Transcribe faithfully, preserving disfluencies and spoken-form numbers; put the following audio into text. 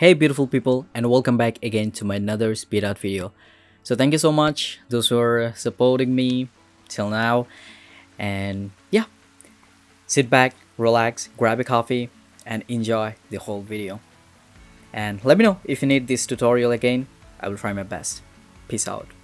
Hey beautiful people, and welcome back again to my another speed out video. So thank you so much those who are supporting me till now, and yeah, sit back, relax, grab a coffee and enjoy the whole video. And let me know if you need this tutorial again. I will try my best. Peace out.